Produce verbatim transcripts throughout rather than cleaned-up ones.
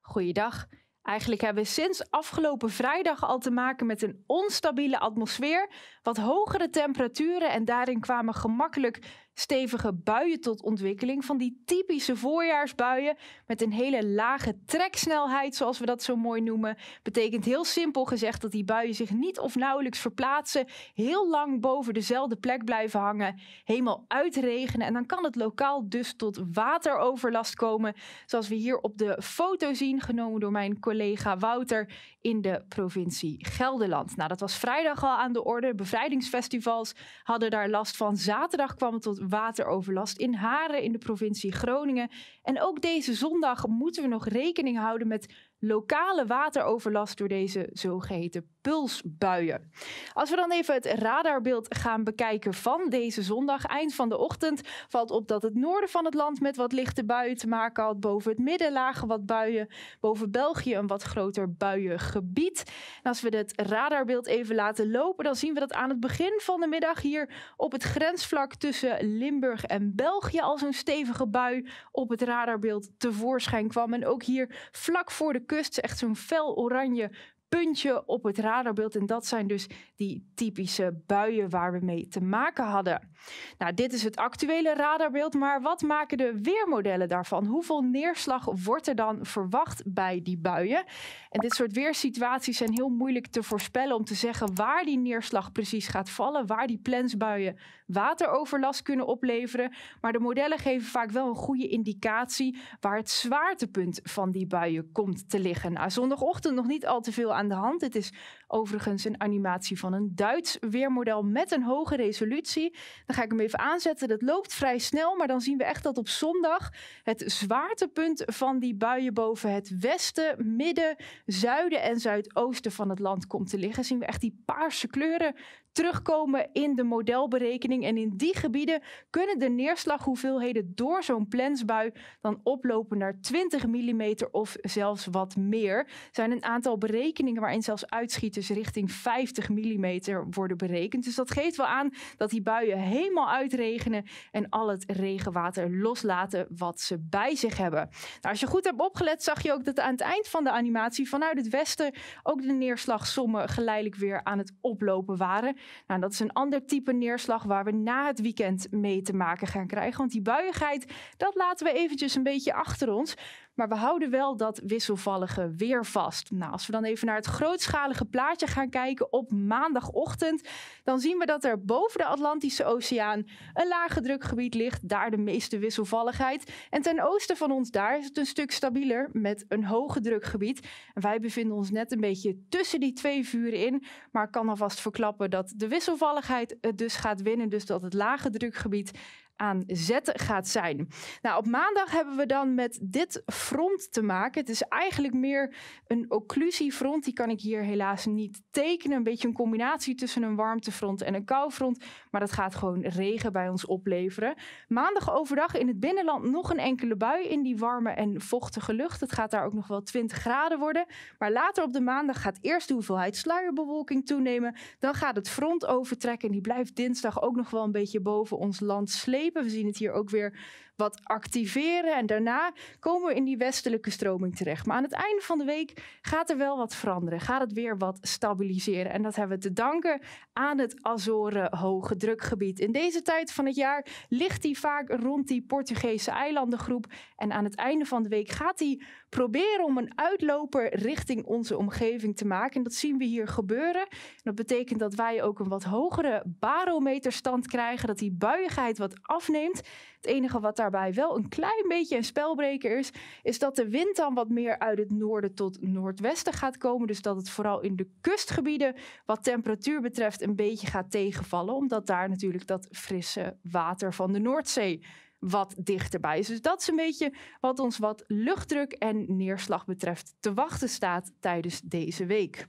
Goeiedag. Eigenlijk hebben we sinds afgelopen vrijdag al te maken met een onstabiele atmosfeer, wat hogere temperaturen en daarin kwamen gemakkelijk stevige buien tot ontwikkeling. Van die typische voorjaarsbuien met een hele lage treksnelheid, zoals we dat zo mooi noemen. Betekent heel simpel gezegd dat die buien zich niet of nauwelijks verplaatsen, heel lang boven dezelfde plek blijven hangen, helemaal uitregenen. En dan kan het lokaal dus tot wateroverlast komen, zoals we hier op de foto zien, genomen door mijn collega Wouter in de provincie Gelderland. Nou, dat was vrijdag al aan de orde. Bevrijdingsfestivals hadden daar last van. Zaterdag kwam het tot wateroverlast in Haren in de provincie Groningen. En ook deze zondag moeten we nog rekening houden met lokale wateroverlast door deze zogeheten pulsbuien. Als we dan even het radarbeeld gaan bekijken van deze zondag, eind van de ochtend, valt op dat het noorden van het land met wat lichte buien te maken had. Boven het midden lagen wat buien. Boven België een wat groter buiengebied. En als we het radarbeeld even laten lopen, dan zien we dat aan het begin van de middag hier op het grensvlak tussen Limburg en België al zo'n stevige bui op het radarbeeld tevoorschijn kwam. En ook hier vlak voor de kust, echt zo'n fel oranje puntje op het radarbeeld. En dat zijn dus die typische buien waar we mee te maken hadden. Nou, dit is het actuele radarbeeld, maar wat maken de weermodellen daarvan? Hoeveel neerslag wordt er dan verwacht bij die buien? En dit soort weersituaties zijn heel moeilijk te voorspellen om te zeggen waar die neerslag precies gaat vallen, waar die plensbuien wateroverlast kunnen opleveren. Maar de modellen geven vaak wel een goede indicatie waar het zwaartepunt van die buien komt te liggen. Nou, zondagochtend nog niet al te veel aan aan de hand. Dit is overigens een animatie van een Duits weermodel met een hoge resolutie. Dan ga ik hem even aanzetten. Dat loopt vrij snel, maar dan zien we echt dat op zondag het zwaartepunt van die buien boven het westen, midden, zuiden en zuidoosten van het land komt te liggen. Zien we echt die paarse kleuren terugkomen in de modelberekening. En in die gebieden kunnen de neerslaghoeveelheden door zo'n plensbui dan oplopen naar twintig millimeter of zelfs wat meer. Er zijn een aantal berekeningen waarin zelfs uitschieters richting vijftig millimeter worden berekend. Dus dat geeft wel aan dat die buien helemaal uitregenen en al het regenwater loslaten wat ze bij zich hebben. Nou, als je goed hebt opgelet zag je ook dat aan het eind van de animatie vanuit het westen ook de neerslagsommen geleidelijk weer aan het oplopen waren. Nou, dat is een ander type neerslag waar we na het weekend mee te maken gaan krijgen. Want die buiigheid, dat laten we eventjes een beetje achter ons. Maar we houden wel dat wisselvallige weer vast. Nou, als we dan even naar het grootschalige plaatje gaan kijken op maandagochtend, dan zien we dat er boven de Atlantische Oceaan een lage drukgebied ligt. Daar de meeste wisselvalligheid. En ten oosten van ons daar is het een stuk stabieler met een hoge drukgebied. En wij bevinden ons net een beetje tussen die twee vuren in. Maar ik kan alvast verklappen dat de wisselvalligheid het dus gaat winnen. Dus dat het lage drukgebied aan zet gaat zijn. Nou, op maandag hebben we dan met dit front te maken. Het is eigenlijk meer een occlusiefront. Die kan ik hier helaas niet tekenen. Een beetje een combinatie tussen een warmtefront en een koufront. Maar dat gaat gewoon regen bij ons opleveren. Maandag overdag in het binnenland nog een enkele bui in die warme en vochtige lucht. Het gaat daar ook nog wel twintig graden worden. Maar later op de maandag gaat eerst de hoeveelheid sluierbewolking toenemen. Dan gaat het front overtrekken. En die blijft dinsdag ook nog wel een beetje boven ons land slepen. We zien het hier ook weer wat activeren. En daarna komen we in die westelijke stroming terecht. Maar aan het einde van de week gaat er wel wat veranderen. Gaat het weer wat stabiliseren. En dat hebben we te danken aan het Azoren hoge drukgebied. In deze tijd van het jaar ligt die vaak rond die Portugese eilandengroep. En aan het einde van de week gaat die proberen om een uitloper richting onze omgeving te maken. En dat zien we hier gebeuren. En dat betekent dat wij ook een wat hogere barometerstand krijgen. Dat die buiigheid wat afneemt. Het enige wat daarbij wel een klein beetje een spelbreker is, is dat de wind dan wat meer uit het noorden tot noordwesten gaat komen. Dus dat het vooral in de kustgebieden wat temperatuur betreft een beetje gaat tegenvallen. Omdat daar natuurlijk dat frisse water van de Noordzee wat dichterbij is. Dus dat is een beetje wat ons wat luchtdruk en neerslag betreft te wachten staat tijdens deze week.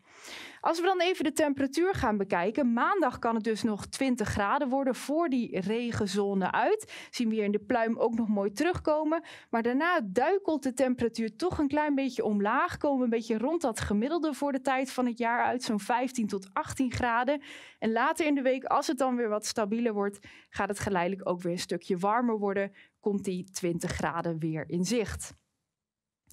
Als we dan even de temperatuur gaan bekijken. Maandag kan het dus nog twintig graden worden voor die regenzone uit. Zien we hier in de pluim ook nog mooi terugkomen. Maar daarna duikelt de temperatuur toch een klein beetje omlaag. Komen we een beetje rond dat gemiddelde voor de tijd van het jaar uit. Zo'n vijftien tot achttien graden. En later in de week, als het dan weer wat stabieler wordt, gaat het geleidelijk ook weer een stukje warmer worden. uren komt die twintig graden weer in zicht.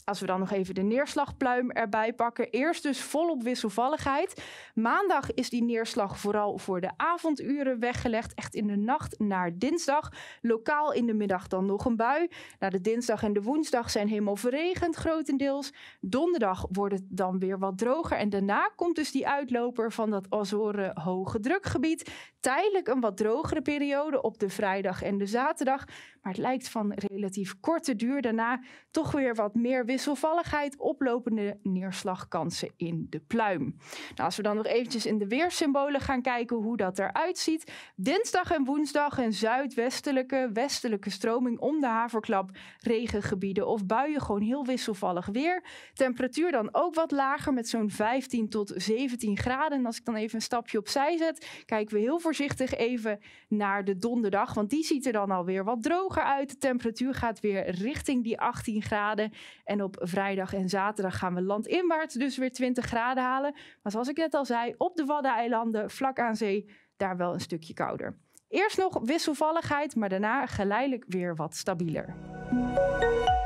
Als we dan nog even de neerslagpluim erbij pakken. Eerst dus volop wisselvalligheid. Maandag is die neerslag vooral voor de avonduren weggelegd. Echt in de nacht naar dinsdag. Lokaal in de middag dan nog een bui. Nou, de dinsdag en de woensdag zijn helemaal verregend grotendeels. Donderdag wordt het dan weer wat droger. En daarna komt dus die uitloper van dat Azoren hoge drukgebied. Tijdelijk een wat drogere periode op de vrijdag en de zaterdag. Maar het lijkt van relatief korte duur. Daarna toch weer wat meer wisselvalligheid, oplopende neerslagkansen in de pluim. Nou, als we dan nog eventjes in de weersymbolen gaan kijken hoe dat eruit ziet. Dinsdag en woensdag een zuidwestelijke, westelijke stroming om de haverklap, regengebieden of buien, gewoon heel wisselvallig weer. Temperatuur dan ook wat lager met zo'n vijftien tot zeventien graden. En als ik dan even een stapje opzij zet, kijken we heel voorzichtig even naar de donderdag, want die ziet er dan alweer wat droger uit. De temperatuur gaat weer richting die achttien graden. En op vrijdag en zaterdag gaan we landinwaarts dus weer twintig graden halen. Maar zoals ik net al zei, op de Waddeneilanden, vlak aan zee, daar wel een stukje kouder. Eerst nog wisselvalligheid, maar daarna geleidelijk weer wat stabieler.